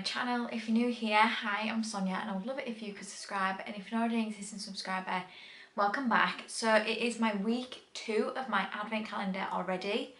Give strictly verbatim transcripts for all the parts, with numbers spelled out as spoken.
my channel. If you're new here, hi, I'm Sonia, and I would love it if you could subscribe, and if you're already an existing subscriber, welcome back. So it is my week two of my advent calendar already.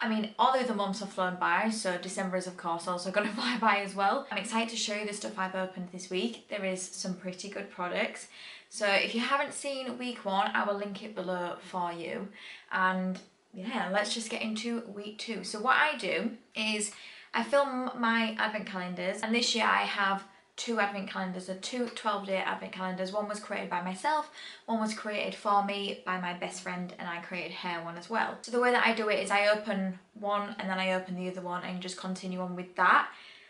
I mean, all the other months have flown by, so December is of course also going to fly by as well. I'm excited to show you the stuff I've opened this week. There is some pretty good products. So if you haven't seen week one, I will link it below for you. And yeah, let's just get into week two. So what I do is I film my advent calendars, and this year I have two advent calendars, the two twelve day advent calendars. One was created by myself, one was created for me by my best friend, and I created her one as well. So the way that I do it is I open one and then I open the other one and just continue on with that.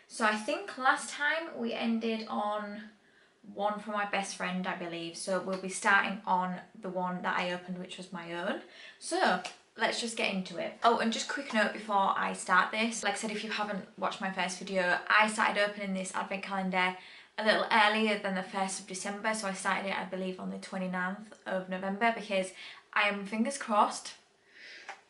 So I think last time we ended on one from my best friend, I believe. So we'll be starting on the one that I opened, which was my own. So let's just get into it. Oh, and just quick note before I start this. Like I said, if you haven't watched my first video, I started opening this advent calendar a little earlier than the first of December. So I started it, I believe, on the twenty-ninth of November, because I am, fingers crossed,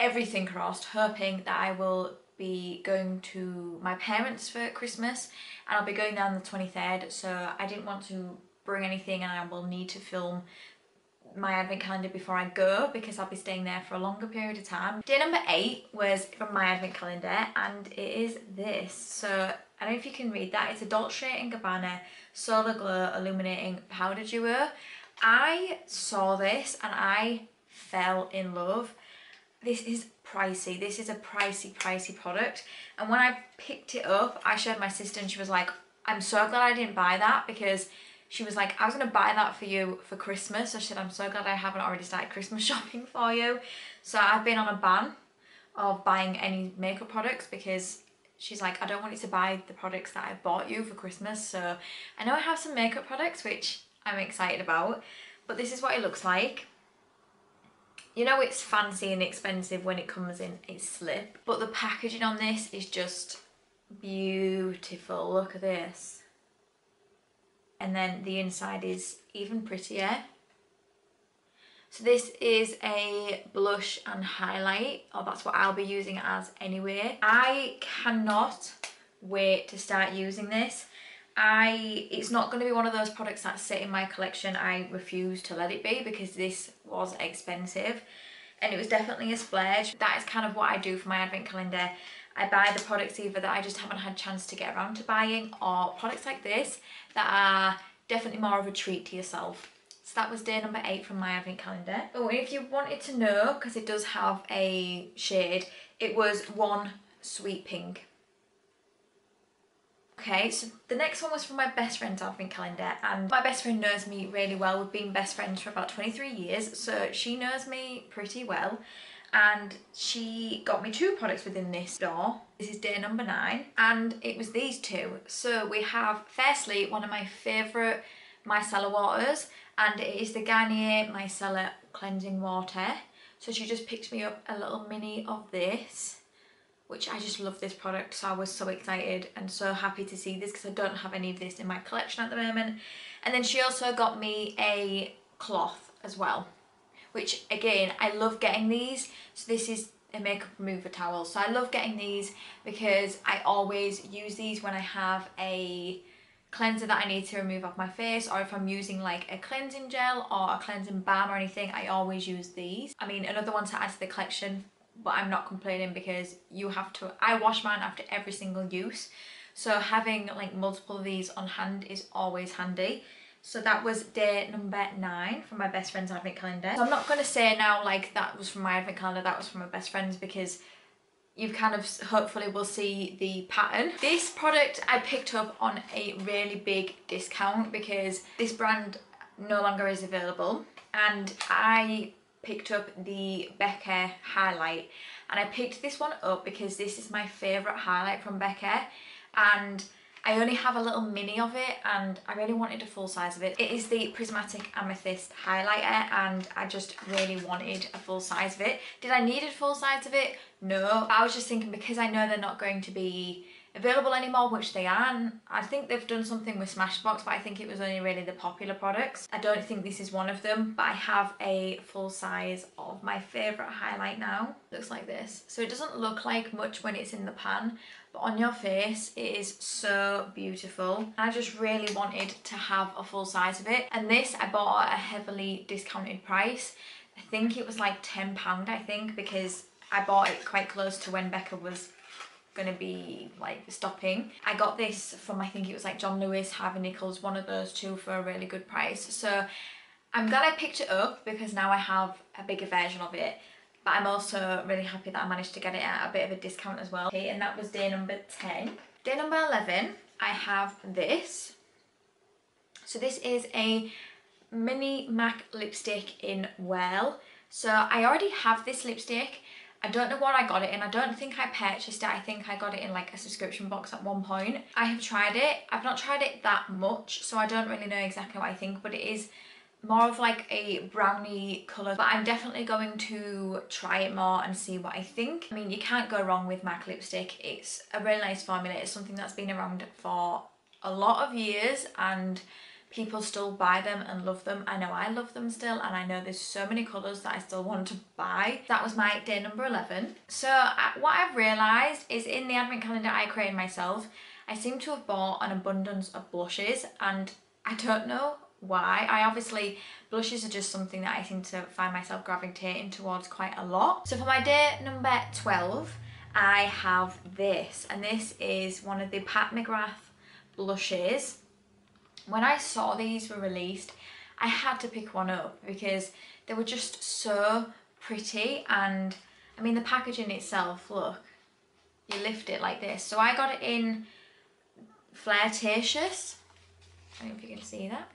everything crossed, hoping that I will be going to my parents for Christmas, and I'll be going there on the twenty-third. So I didn't want to bring anything, and I will need to film my advent calendar before I go, because I'll be staying there for a longer period of time. Day number eight was from my advent calendar, and it is this. So I don't know if you can read that. It's a Dolce and Gabbana Solar Glow Illuminating Powder Duo. I saw this and I fell in love. This is pricey. This is a pricey, pricey product. And when I picked it up, I showed my sister, and she was like, I'm so glad I didn't buy that, because she was like, I was going to buy that for you for Christmas. So I said, I'm so glad I haven't already started Christmas shopping for you. So I've been on a ban of buying any makeup products, because she's like, I don't want you to buy the products that I bought you for Christmas. So I know I have some makeup products, which I'm excited about, but this is what it looks like. You know, it's fancy and expensive when it comes in a slip, but the packaging on this is just beautiful. Look at this. And then the inside is even prettier. So this is a blush and highlight, or that's what I'll be using it as anyway. I cannot wait to start using this. I it's not going to be one of those products that sit in my collection. I refuse to let it be, because this was expensive, and it was definitely a splurge. That is kind of what I do for my advent calendar. I buy the products either that I just haven't had a chance to get around to buying, or products like this that are definitely more of a treat to yourself. So that was day number eight from my advent calendar. Oh, and if you wanted to know, because it does have a shade, it was One Sweet Pink. Okay, so the next one was from my best friend's advent calendar, and my best friend knows me really well. We've been best friends for about twenty-three years, so she knows me pretty well. And she got me two products within this store. This is day number nine, and it was these two. So we have, firstly, one of my favourite micellar waters, and it is the Garnier Micellar Cleansing Water. So she just picked me up a little mini of this, which I just love this product, so I was so excited and so happy to see this, because I don't have any of this in my collection at the moment. And then she also got me a cloth as well, which again, I love getting these. So this is a makeup remover towel. So I love getting these because I always use these when I have a cleanser that I need to remove off my face, or if I'm using like a cleansing gel or a cleansing balm or anything, I always use these. I mean, another one to add to the collection, but I'm not complaining, because you have to, I wash mine after every single use. So having like multiple of these on hand is always handy. So that was day number nine from my best friend's advent calendar. So I'm not going to say now like that was from my advent calendar, that was from my best friend's, because you kind of hopefully will see the pattern. This product I picked up on a really big discount, because this brand no longer is available, and I picked up the Becca highlight, and I picked this one up because this is my favourite highlight from Becca, and I only have a little mini of it, and I really wanted a full size of it. It is the Prismatic Amethyst highlighter, and I just really wanted a full size of it. Did I need a full size of it? No. I was just thinking, because I know they're not going to be available anymore, which they aren't. I think they've done something with Smashbox, but I think it was only really the popular products. I don't think this is one of them, but I have a full size of my favourite highlight now. Looks like this. So it doesn't look like much when it's in the pan, but on your face it is so beautiful. I just really wanted to have a full size of it, and this I bought at a heavily discounted price. I think it was like ten pounds, I think, because I bought it quite close to when Becca was gonna be like stopping. I got this from, I think it was like John Lewis, Harvey Nichols, one of those two, for a really good price. So I'm glad I picked it up because now I have a bigger version of it, but I'm also really happy that I managed to get it at a bit of a discount as well. Okay, and that was day number ten. Day number eleven, I have this. So this is a mini MAC lipstick in Well. So I already have this lipstick. I don't know what I got it in. I don't think I purchased it. I think I got it in like a subscription box at one point. I have tried it. I've not tried it that much, so I don't really know exactly what I think, but it is more of like a brownie colour, but I'm definitely going to try it more and see what I think. I mean, you can't go wrong with MAC lipstick. It's a really nice formula. It's something that's been around for a lot of years and people still buy them and love them. I know I love them still, and I know there's so many colours that I still want to buy. That was my day number eleven. So I, what I've realised is in the advent calendar I created myself, I seem to have bought an abundance of blushes, and I don't know why. I obviously, blushes are just something that I seem to find myself gravitating towards quite a lot. So for my day number twelve, I have this, and this is one of the Pat McGrath blushes. When I saw these were released, I had to pick one up because they were just so pretty, and I mean the packaging itself, look, you lift it like this. So I got it in Flirtatious. I don't know if you can see that.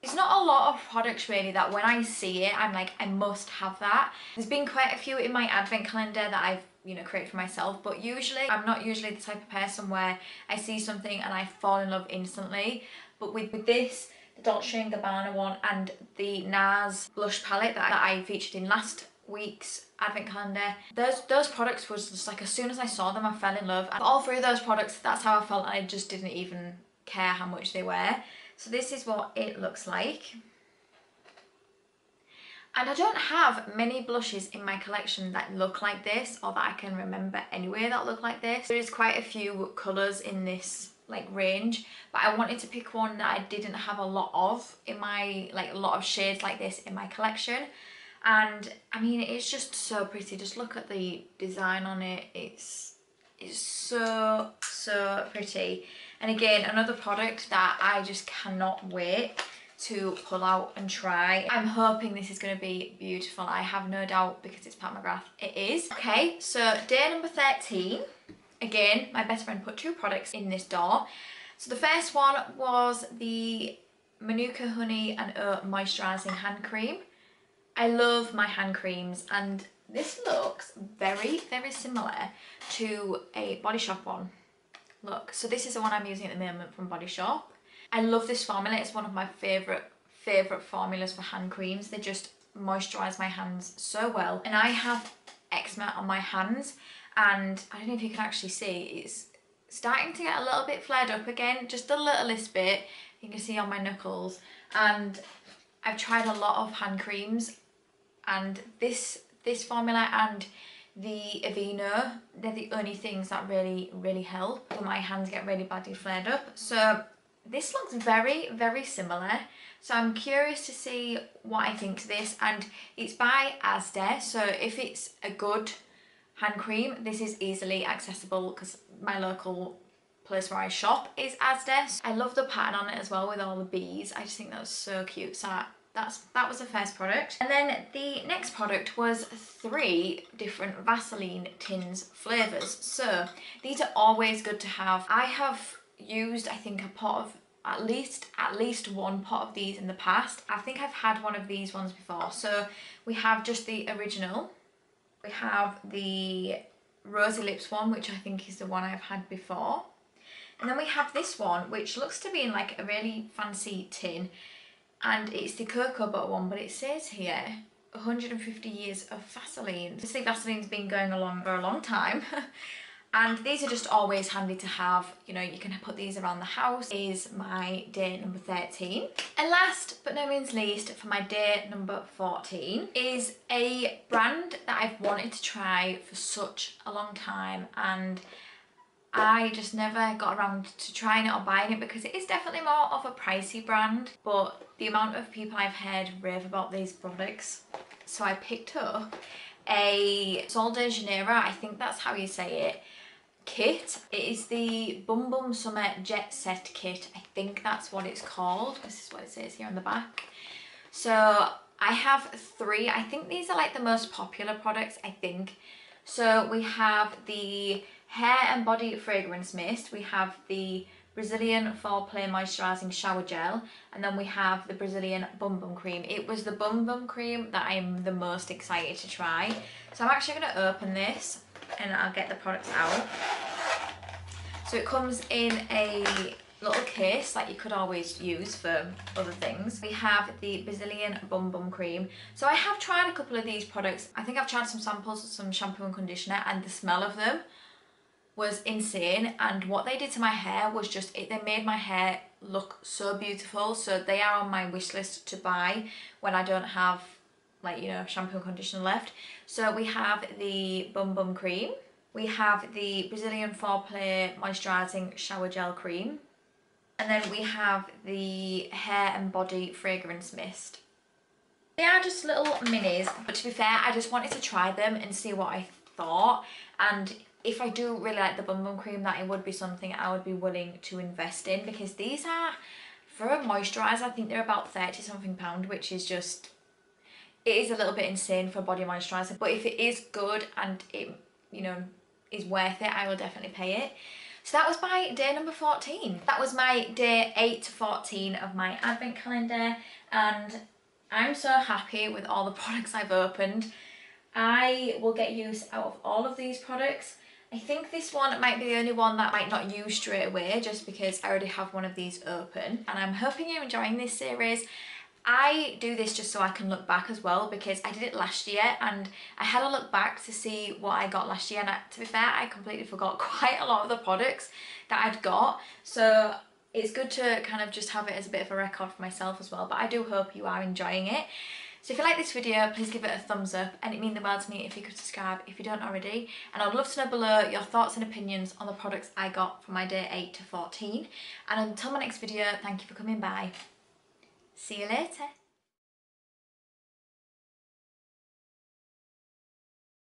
It's not a lot of products really that when I see it, I'm like, I must have that. There's been quite a few in my advent calendar that I've, you know, create for myself, but usually I'm not usually the type of person where I see something and I fall in love instantly. But with, with this, the Dolce and Gabbana one and the NARS blush palette that I, that I featured in last week's advent calendar, those those products was just like, as soon as I saw them I fell in love, and all three of those products, that's how I felt. I just didn't even care how much they were. So this is what it looks like. And I don't have many blushes in my collection that look like this, or that I can remember anywhere that look like this. There is quite a few colours in this like range, but I wanted to pick one that I didn't have a lot of in my, like a lot of shades like this in my collection. And I mean, it's just so pretty. Just look at the design on it. It's, it's so, so pretty. And again, another product that I just cannot wait to pull out and try. I'm hoping this is going to be beautiful. I have no doubt, because it's Pat McGrath. It is. Okay, so day number thirteen. Again, my best friend put two products in this door. So the first one was the Manuka Honey and Oat Moisturising Hand Cream. I love my hand creams, and this looks very, very similar to a Body Shop one. Look, so this is the one I'm using at the moment from Body Shop. I love this formula. It's one of my favourite, favourite formulas for hand creams. They just moisturise my hands so well. And I have eczema on my hands, and I don't know if you can actually see, it's starting to get a little bit flared up again, just the littlest bit. You can see on my knuckles. And I've tried a lot of hand creams, and this, this formula and the Aveeno, they're the only things that really, really help. My hands get really badly flared up. So this looks very, very similar, so I'm curious to see what I think to this. And it's by Asda, so if it's a good hand cream, this is easily accessible because my local place where I shop is Asda. So I love the pattern on it as well with all the bees. I just think that was so cute. So that's, that was the first product. And then the next product was three different Vaseline tins flavours. So these are always good to have. I have used, I think, a pot of at least at least one pot of these in the past. I think I've had one of these ones before. So we have just the original, we have the Rosy Lips one, which I think is the one I've had before, and then we have this one which looks to be in like a really fancy tin, and it's the cocoa butter one, but it says here one hundred fifty years of Vaseline. Obviously Vaseline's been going along for a long time. And these are just always handy to have, you know, you can put these around the house. This is my day number thirteen. And last but no means least, for my day number fourteen is a brand that I've wanted to try for such a long time, and I just never got around to trying it or buying it because it is definitely more of a pricey brand, but the amount of people I've heard rave about these products. So I picked up a Sol de Janeiro, I think that's how you say it, kit. It is the Bum Bum Summer Jet Set Kit. I think that's what it's called. This is what it says here on the back. So I have three. I think these are like the most popular products, I think. So we have the Hair and Body Fragrance Mist, we have the Brazilian Foreplay Moisturising Shower Gel, and then we have the Brazilian Bum Bum Cream. It was the Bum Bum Cream that I'm the most excited to try. So I'm actually going to open this and I'll get the products out. So it comes in a little case like you could always use for other things. We have the Brazilian Bum Bum Cream. So I have tried a couple of these products. I think I've tried some samples of some shampoo and conditioner, and the smell of them was insane, and what they did to my hair was just it they made my hair look so beautiful. So they are on my wish list to buy when I don't have, like, you know, shampoo and conditioner left. So we have the Bum Bum Cream, we have the Brazilian Foreplay Moisturising Shower Gel Cream, and then we have the Hair and Body Fragrance Mist. They are just little minis, but to be fair, I just wanted to try them and see what I thought, and if I do really like the Bum Bum Cream, that it would be something I would be willing to invest in, because these are, for a moisturiser, I think they're about thirty something pound, which is just, it is a little bit insane for a body moisturiser, but if it is good and it, you know, is worth it, I will definitely pay it. So that was my day number fourteen. That was my day eight to fourteen of my advent calendar, and I'm so happy with all the products I've opened. I will get use out of all of these products. I think this one might be the only one that I might not use straight away, just because I already have one of these open. And I'm hoping you're enjoying this series. I do this just so I can look back as well, because I did it last year and I had a look back to see what I got last year, and I, to be fair, I completely forgot quite a lot of the products that I'd got. So it's good to kind of just have it as a bit of a record for myself as well, but I do hope you are enjoying it. So if you like this video, please give it a thumbs up, and it'd mean the world to me if you could subscribe if you don't already. And I'd love to know below your thoughts and opinions on the products I got from my day eight to fourteen. And until my next video, thank you for coming by. See you later.